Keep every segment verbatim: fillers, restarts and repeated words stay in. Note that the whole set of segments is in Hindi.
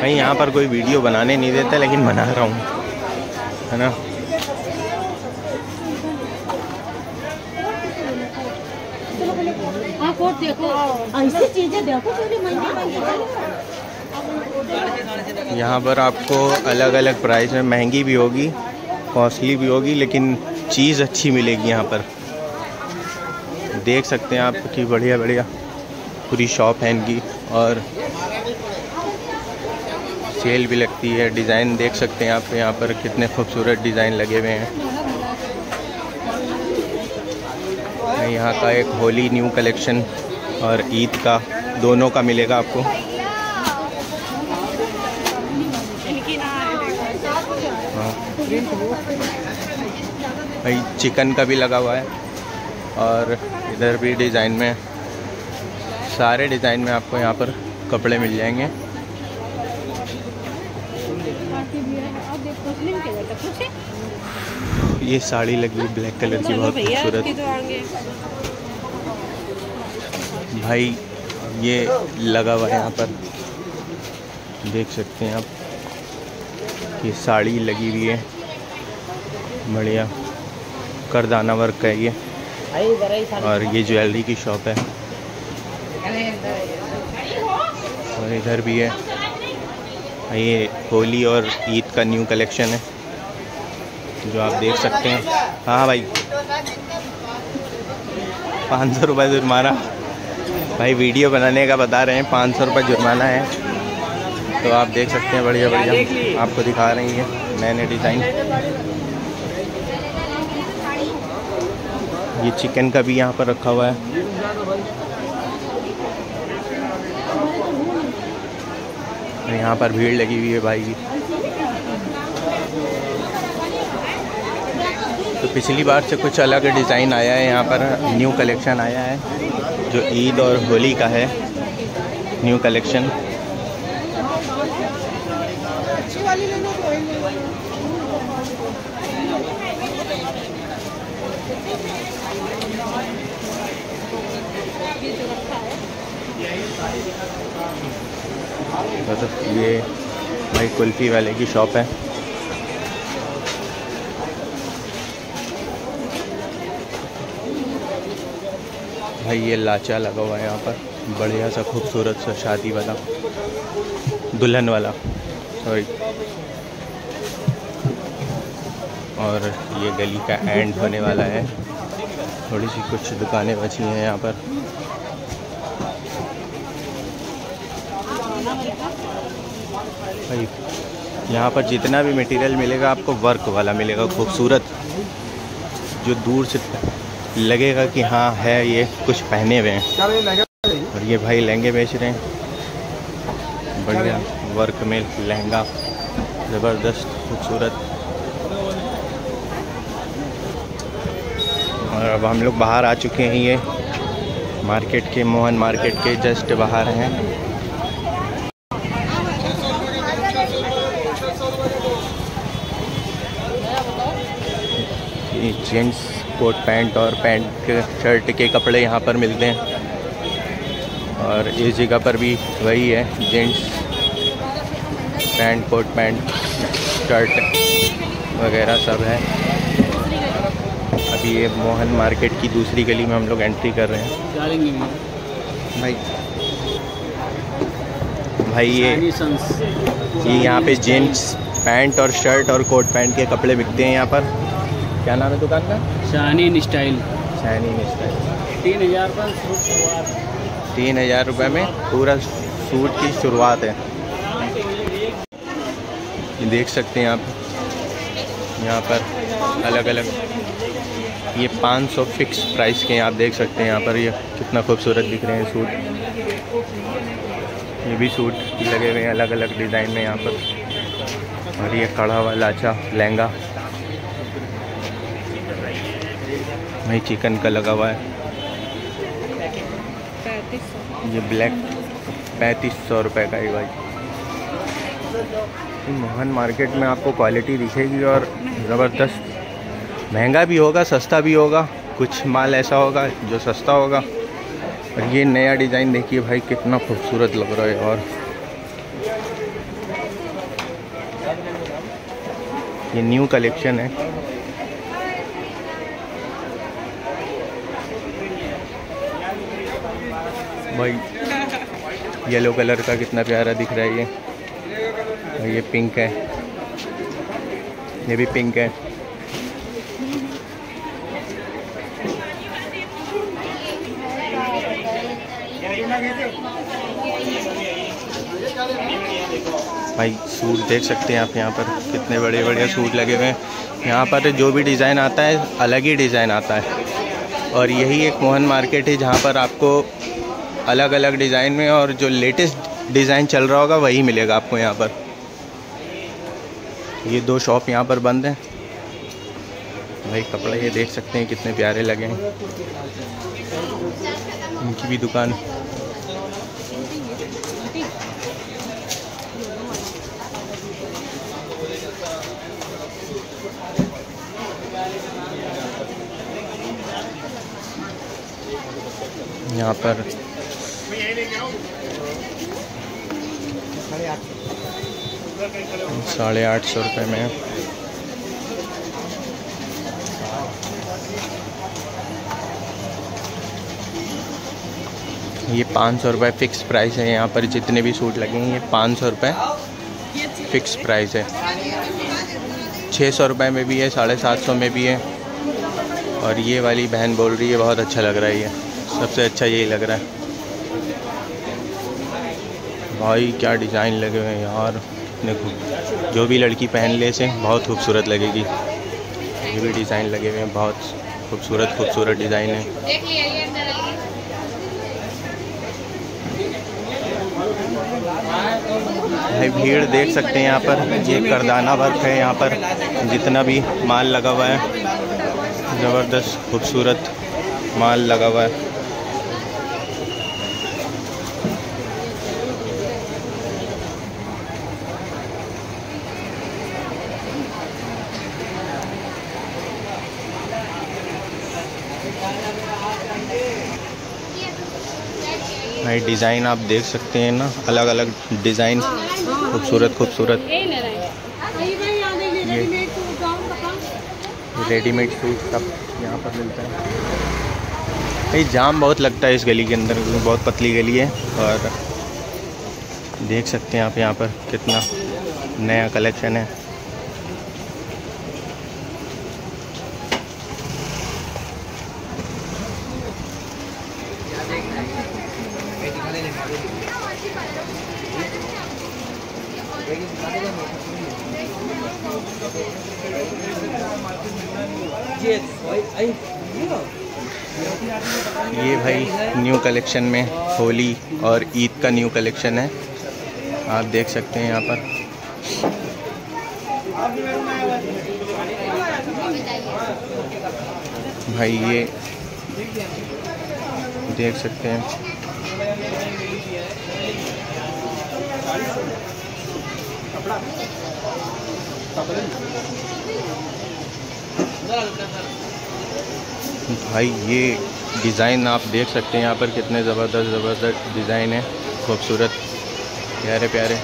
भाई यहाँ पर कोई वीडियो बनाने नहीं देता लेकिन बना रहा हूँ, है ना। ऐसी चीजें देखो, यहाँ पर आपको अलग अलग प्राइस में महंगी भी होगी, कॉस्टली भी होगी, लेकिन चीज़ अच्छी मिलेगी। यहाँ पर देख सकते हैं आप कि बढ़िया बढ़िया पूरी शॉप है इनकी और सेल भी लगती है। डिज़ाइन देख सकते हैं आप यहाँ पर कितने खूबसूरत डिज़ाइन लगे हुए हैं। यहाँ का एक होली न्यू कलेक्शन और ईद का, दोनों का मिलेगा आपको। भाई चिकन का भी लगा हुआ है और इधर भी डिज़ाइन में, सारे डिज़ाइन में आपको यहाँ पर कपड़े मिल जाएंगे। ये साड़ी लगी ब्लैक कलर की, बहुत खूबसूरत। भाई ये लगा हुआ है यहाँ पर, देख सकते हैं आप ये साड़ी लगी हुई है, बढ़िया करदाना वर्क है ये। और ये ज्वेलरी की शॉप है और इधर भी है। ये होली और ईद का न्यू कलेक्शन है जो आप देख सकते हैं। हाँ भाई, पाँच सौ रुपये जुर्माना। भाई वीडियो बनाने का बता रहे हैं, पाँच सौ रुपये जुर्माना है। तो आप देख सकते हैं बढ़िया बढ़िया आपको दिखा रही है नए नए डिज़ाइन। ये चिकन का भी यहाँ पर रखा हुआ है। यहाँ पर भीड़ लगी हुई है भाई की। तो पिछली बार से कुछ अलग डिज़ाइन आया है यहाँ पर, न्यू कलेक्शन आया है जो ईद और होली का है न्यू कलेक्शन। तो ये भाई कुल्फ़ी वाले की शॉप है। भाई ये लाचा लगा हुआ है यहाँ पर, बढ़िया सा खूबसूरत सा शादी वाला, दुल्हन वाला, सॉरी। और ये गली का एंड होने वाला है, थोड़ी सी कुछ दुकानें बची हैं यहाँ पर। भाई यहाँ पर जितना भी मटेरियल मिलेगा आपको वर्क वाला मिलेगा, खूबसूरत, जो दूर से लगेगा कि हाँ है ये कुछ पहने हुए हैं। और ये भाई लहंगे बेच रहे हैं, बढ़िया वर्क में लहंगा, ज़बरदस्त खूबसूरत। और अब हम लोग बाहर आ चुके हैं, ये मार्केट के, मोहन मार्केट के जस्ट बाहर हैं। जींस कोट पैंट और पैंट शर्ट के कपड़े यहाँ पर मिलते हैं और इस जगह पर भी वही है, jeans pant coat pant shirt वगैरह सब है। अभी ये मोहन मार्केट की दूसरी गली में हम लोग एंट्री कर रहे हैं। भाई भाई ये ये यहाँ पे जींस पैंट और शर्ट और कोट पैंट के कपड़े बिकते हैं यहाँ पर। क्या नाम है दुकान का? शानीन स्टाइल। शानीन स्टाइल तीन हज़ार का सूट शुरुआत, तीन हज़ार रुपये में पूरा सूट की शुरुआत है। ये देख सकते हैं आप यहाँ पर अलग अलग, ये पाँच सौ फिक्स प्राइस के हैं। आप देख सकते हैं यहाँ पर ये कितना खूबसूरत दिख रहे हैं सूट। ये भी सूट लगे हुए हैं अलग अलग डिज़ाइन में यहाँ पर। और ये कड़ा हुआ लाचा लहंगा, वही चिकन का लगा हुआ है। ये ब्लैक पैंतीस सौ रुपये का ही। भाई मोहन मार्केट में आपको क्वालिटी दिखेगी और ज़बरदस्त, महंगा भी होगा सस्ता भी होगा, कुछ माल ऐसा होगा जो सस्ता होगा और ये नया डिज़ाइन देखिए भाई कितना खूबसूरत लग रहा है। और ये न्यू कलेक्शन है। भाई येलो कलर का कितना प्यारा दिख रहा है ये। और ये पिंक है, ये भी पिंक है। भाई सूट देख सकते हैं आप यहाँ पर कितने बड़े बड़े सूट लगे हुए हैं। यहाँ पर जो भी डिज़ाइन आता है अलग ही डिज़ाइन आता है। और यही एक मोहन मार्केट है जहाँ पर आपको अलग अलग डिज़ाइन में और जो लेटेस्ट डिज़ाइन चल रहा होगा वही मिलेगा आपको यहाँ पर। ये दो शॉप यहाँ पर बंद हैं। भाई कपड़े ये देख सकते हैं कितने प्यारे लगे हैं। इनकी भी दुकान। यहाँ पर साढ़े आठ सौ रुपये में। ये पाँच सौ रुपये फ़िक्स प्राइस है। यहाँ पर जितने भी सूट लगे हैं ये पाँच सौ रुपये फ़िक्स प्राइस है। छः सौ रुपये में भी है, साढ़े सात सौ में भी है। और ये वाली बहन बोल रही है बहुत अच्छा लग रहा है, ये सबसे अच्छा यही लग रहा है। भाई क्या डिज़ाइन लगे हुए हैं यार, देखो जो भी लड़की पहन ले से बहुत खूबसूरत लगेगी। ये भी डिज़ाइन लगे हुए हैं, बहुत खूबसूरत खूबसूरत डिज़ाइन है। भाई भीड़ देख सकते हैं यहाँ पर। ये करदाना वर्क है यहाँ पर, जितना भी माल लगा हुआ है ज़बरदस्त खूबसूरत माल लगा हुआ है। भाई डिज़ाइन आप देख सकते हैं ना, अलग अलग डिज़ाइन खूबसूरत खूबसूरत। रेडीमेड सूट सब यहाँ पर मिलता है। भाई जाम बहुत लगता है इस गली के अंदर, बहुत पतली गली है। और देख सकते हैं आप यहाँ पर कितना नया कलेक्शन है। ये भाई न्यू कलेक्शन में होली और ईद का न्यू कलेक्शन है, आप देख सकते हैं यहाँ पर। भाई ये देख सकते हैं। भाई ये डिज़ाइन आप देख सकते हैं यहाँ पर कितने ज़बरदस्त ज़बरदस्त डिज़ाइन है, खूबसूरत प्यारे प्यारे।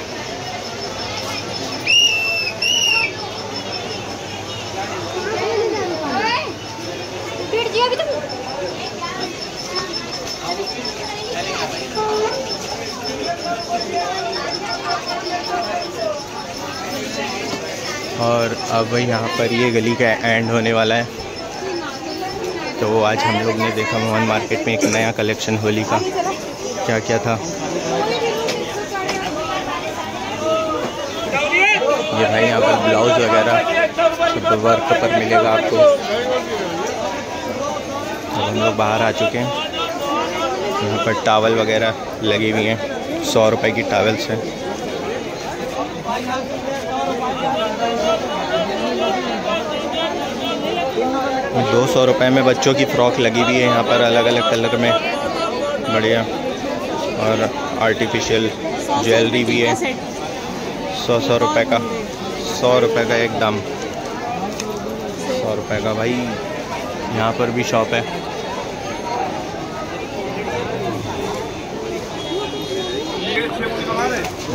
और अब यहाँ पर ये गली का एंड होने वाला है, तो आज हम लोग ने देखा मोहन मार्केट में एक नया कलेक्शन होली का क्या क्या था। ये भाई यहाँ पर ब्लाउज वगैरह सब वर्क पर मिलेगा आपको। तो हम लोग बाहर आ चुके हैं। यहाँ पर टॉवल वगैरह लगी हुई हैं, सौ रुपए की टॉवल्स हैं। दो सौ रुपये में बच्चों की फ़्रॉक लगी हुई है यहाँ पर, अलग अलग कलर में बढ़िया। और आर्टिफिशियल ज्वेलरी भी है, सौ सौ रुपये का सौ रुपये का एक दाम, सौ रुपये का। भाई यहाँ पर भी शॉप है।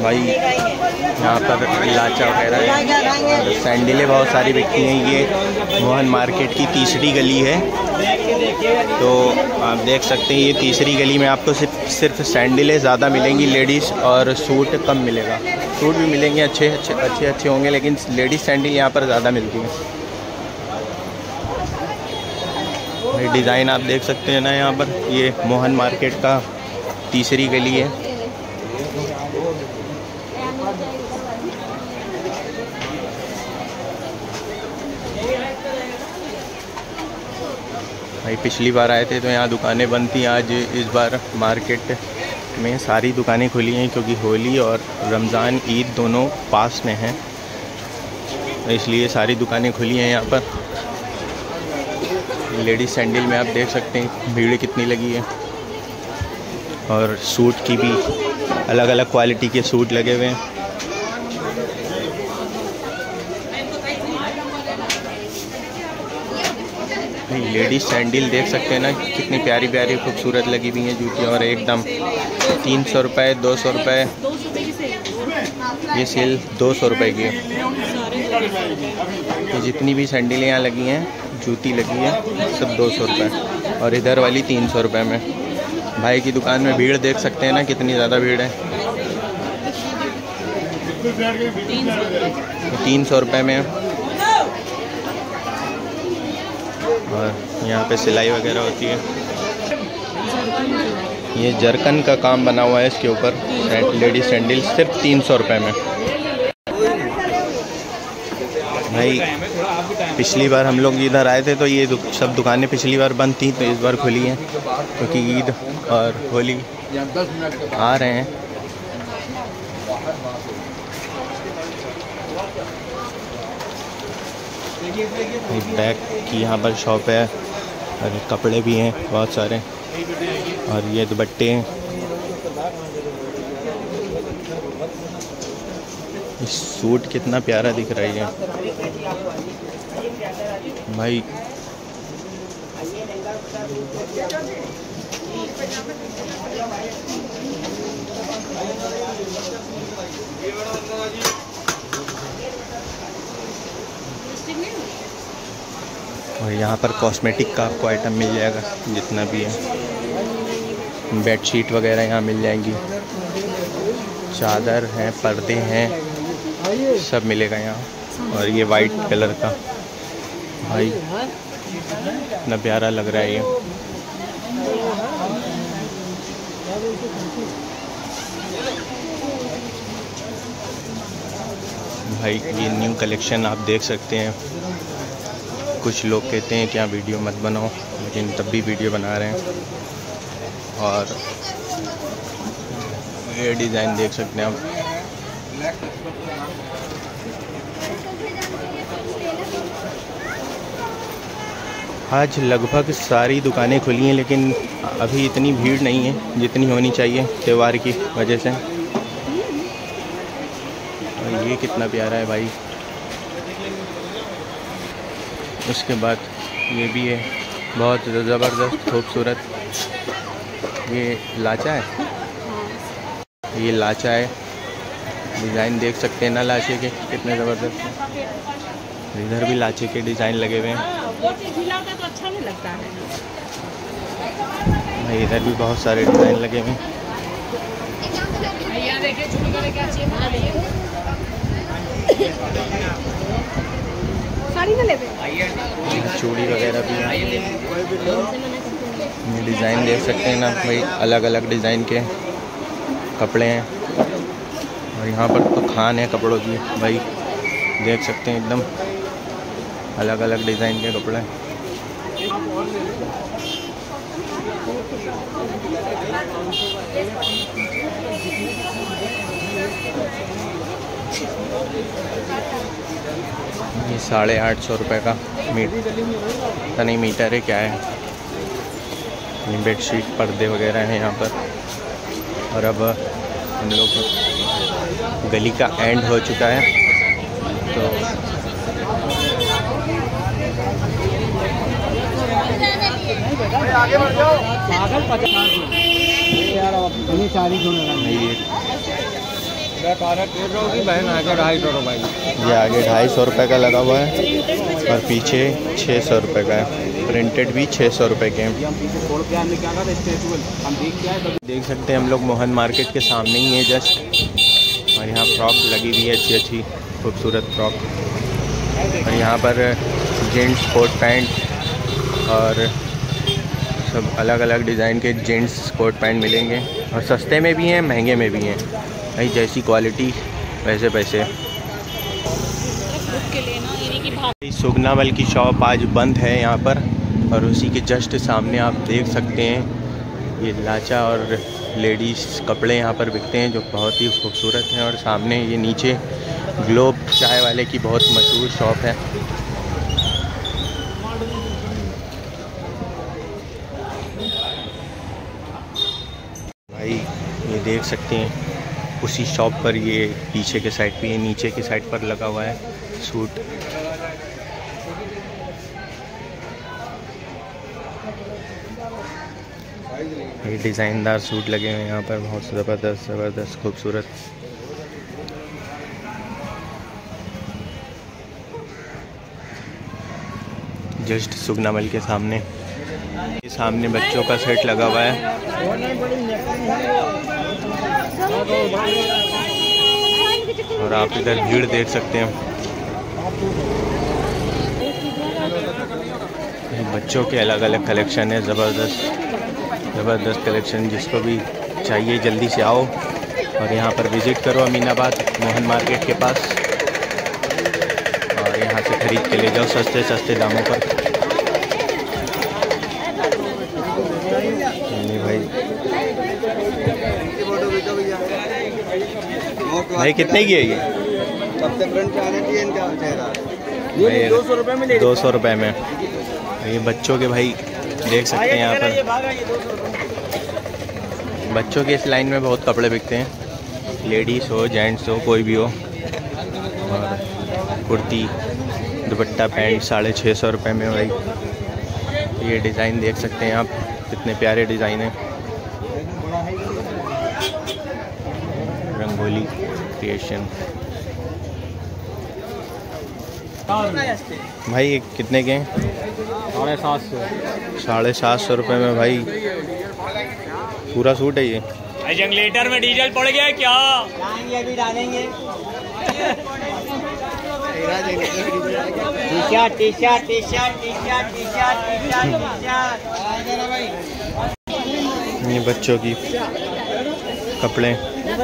भाई यहाँ पर लाचा वगैरह सैंडलें बहुत सारी बिकती हैं। ये मोहन मार्केट की तीसरी गली है, तो आप देख सकते हैं ये तीसरी गली में आपको सिर्फ सिर्फ सैंडलें ज़्यादा मिलेंगी लेडीज़, और सूट कम मिलेगा। सूट भी मिलेंगे अच्छे अच्छे अच्छे अच्छे होंगे, लेकिन लेडीज़ सैंडल यहाँ पर ज़्यादा मिलती है। डिज़ाइन आप देख सकते हैं ना यहाँ पर, ये मोहन मार्केट का तीसरी गली है। भाई पिछली बार आए थे तो यहाँ दुकानें बंद थी, आज इस बार मार्केट में सारी दुकानें खुली हैं, क्योंकि होली और रमज़ान ईद दोनों पास में हैं, इसलिए सारी दुकानें खुली हैं। यहाँ पर लेडीज़ सैंडल में आप देख सकते हैं भीड़ कितनी लगी है, और सूट की भी अलग अलग क्वालिटी के सूट लगे हुए हैं। लेडीज़ सैंडल देख सकते हैं ना कितनी प्यारी प्यारी खूबसूरत लगी हुई हैं जूतियाँ, और एकदम तीन सौ रुपये दो सौ रुपये ये सेल दो सौ रुपये की है। जितनी भी सैंडलें यहाँ लगी हैं, जूती लगी है, सब दो सौ रुपये, और इधर वाली तीन सौ रुपये में। भाई की दुकान में भीड़ देख सकते हैं ना कितनी ज़्यादा भीड़ है, तीन सौ रुपये में। और यहाँ पे सिलाई वगैरह होती है। ये जरकन का काम बना हुआ है इसके ऊपर, लेडीज सैंडल सिर्फ तीन सौ रुपये में। भाई पिछली बार हम लोग इधर आए थे तो ये दु, सब दुकानें पिछली बार बंद थी, तो इस बार खुली हैं, क्योंकि तो ईद और होली आ रहे हैं। बैग की यहाँ पर शॉप है, और कपड़े भी हैं बहुत सारे, और ये दुपट्टे हैं। इस सूट कितना प्यारा दिख रहा है भाई। और यहाँ पर कॉस्मेटिक का आपको आइटम मिल जाएगा जितना भी है, बेडशीट वगैरह यहाँ मिल जाएंगी, चादर हैं, पर्दे हैं, सब मिलेगा यहाँ। और ये वाइट कलर का, भाई इतना प्यारा लग रहा है ये। भाई ये न्यू कलेक्शन आप देख सकते हैं। कुछ लोग कहते हैं कि यहाँ वीडियो मत बनाओ, लेकिन तब भी वीडियो बना रहे हैं। और ये डिज़ाइन देख सकते हैं आप। आज लगभग सारी दुकानें खुली हैं, लेकिन अभी इतनी भीड़ नहीं है जितनी होनी चाहिए त्यौहार की वजह से। और ये कितना प्यारा है भाई। उसके बाद ये भी है, बहुत ज़बरदस्त खूबसूरत। ये लाचा है, ये लाचा है, डिज़ाइन देख सकते हैं ना लाचे के कितने ज़बरदस्त हैं। इधर भी लाचे के डिज़ाइन लगे हुए हैं भाई, इधर भी बहुत सारे डिज़ाइन लगे हुए हैं। चूड़ी वगैरह भी ये डिज़ाइन देख सकते हैं ना भाई, अलग अलग डिज़ाइन के कपड़े हैं। और यहाँ पर तो खान है कपड़ों की, भाई देख सकते हैं एकदम अलग अलग डिज़ाइन के कपड़े हैं। ये साढ़े आठ सौ रुपये का मीटर, पता नहीं मीटर है क्या है। ये बेडशीट पर्दे वगैरह हैं यहाँ पर। और अब हम लोग गली का एंड हो चुका है, तो आगे बढ़ जाओ। ये बहन आगे ढाई सौ रुपये की, ये आगे ढाई सौ रुपये का लगा हुआ है और पीछे छः सौ रुपये का है। प्रिंटेड भी छः सौ रुपये के हैं। देख सकते हैं हम लोग मोहन मार्केट के सामने ही है जस्ट, और यहाँ फ्रॉक लगी हुई है अच्छी अच्छी खूबसूरत फ्रॉक। और यहाँ पर जेंट्स कोट पैंट और सब अलग अलग डिज़ाइन के जेंट्स कोट पैंट मिलेंगे, और सस्ते में भी हैं महंगे में भी हैं, भाई जैसी क्वालिटी वैसे पैसे। सुगनावल की शॉप आज बंद है यहाँ पर, और उसी के जस्ट सामने आप देख सकते हैं ये लाचा और लेडीज़ कपड़े यहाँ पर बिकते हैं जो बहुत ही खूबसूरत हैं। और सामने ये नीचे ग्लोब चाय वाले की बहुत मशहूर शॉप है। ये देख सकते हैं उसी शॉप पर, ये पीछे के साइड पे, ये नीचे के साइड पर लगा हुआ है सूट। ये डिज़ाइनदार सूट लगे हुए हैं यहाँ पर, बहुत ज़बरदस्त ज़बरदस्त खूबसूरत। जस्ट सुगनामल के सामने, ये सामने बच्चों का सेट लगा हुआ है, और आप इधर भीड़ देख सकते हैं। बच्चों के अलग अलग कलेक्शन है, ज़बरदस्त ज़बरदस्त कलेक्शन। जिसको भी चाहिए जल्दी से आओ और यहाँ पर विज़िट करो, अमीनाबाद मोहन मार्केट के पास, और यहाँ से ख़रीद के ले जाओ सस्ते सस्ते दामों पर। भाई कितने की है ये? भाई दो सौ रुपये में ये बच्चों के, भाई देख सकते हैं यहाँ पर बच्चों के इस लाइन में बहुत कपड़े बिकते हैं, लेडीज़ हो जेंट्स हो कोई भी हो। और कुर्ती दुपट्टा पैंट साढ़े छः सौ रुपये में। भाई ये डिज़ाइन देख सकते हैं आप, कितने प्यारे डिज़ाइन हैं। Holy Creation. भाई कितने के? साढ़े सात सौ साढ़े सात सौ रुपये में भाई पूरा सूट है। ये जनरेटर में डीजल पड़ गया है क्या? डालेंगे अभी डालेंगे। T-shirt T-shirt T-shirt T-shirt T-shirt T-shirt. ये बच्चों की कपड़े। भाई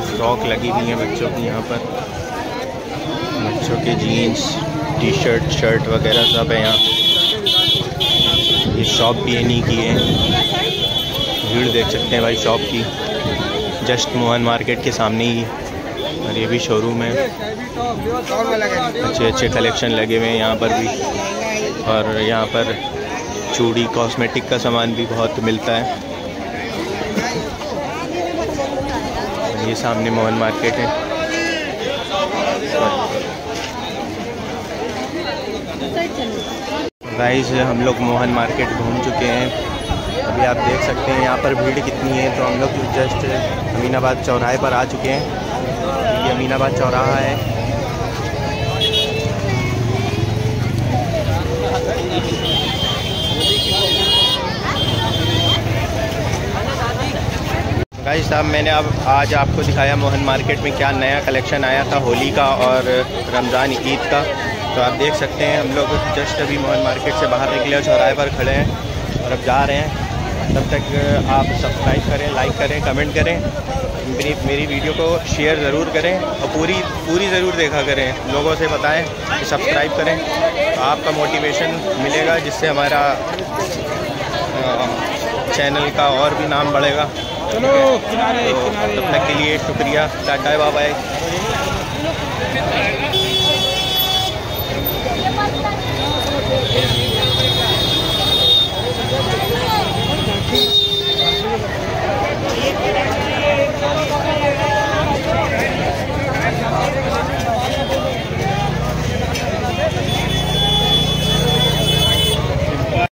फ्रॉक लगी हुई है बच्चों की यहाँ पर, बच्चों के जीन्स टी शर्ट शर्ट वगैरह सब है यहाँ। ये शॉप भी इन्हीं की है, भीड़ देख सकते हैं भाई शॉप की, जस्ट मोहन मार्केट के सामने ही। और ये भी शोरूम है, अच्छे अच्छे कलेक्शन लगे हुए हैं यहाँ पर भी। और यहाँ पर चूड़ी कॉस्मेटिक का सामान भी बहुत मिलता है। ये सामने मोहन मार्केट है। गाइस हम लोग मोहन मार्केट घूम चुके हैं, अभी आप देख सकते हैं यहाँ पर भीड़ कितनी है। तो हम लोग जस्ट अमीनाबाद चौराहे पर आ चुके हैं, ये अमीनाबाद चौराहा है। भाई साहब मैंने अब आज आपको दिखाया मोहन मार्केट में क्या नया कलेक्शन आया था होली का और रमज़ान ईद का। तो आप देख सकते हैं हम लोग जस्ट अभी मोहन मार्केट से बाहर निकले और चौराहे पर खड़े हैं और अब जा रहे हैं। तब तक आप सब्सक्राइब करें, लाइक करें, कमेंट करें, मेरी मेरी वीडियो को शेयर ज़रूर करें और पूरी पूरी ज़रूर देखा करें, लोगों से बताएं कि सब्सक्राइब करें। आपका मोटिवेशन मिलेगा जिससे हमारा चैनल का और भी नाम बढ़ेगा। तो तब तक के लिए शुक्रिया, टाटा बाय बाय।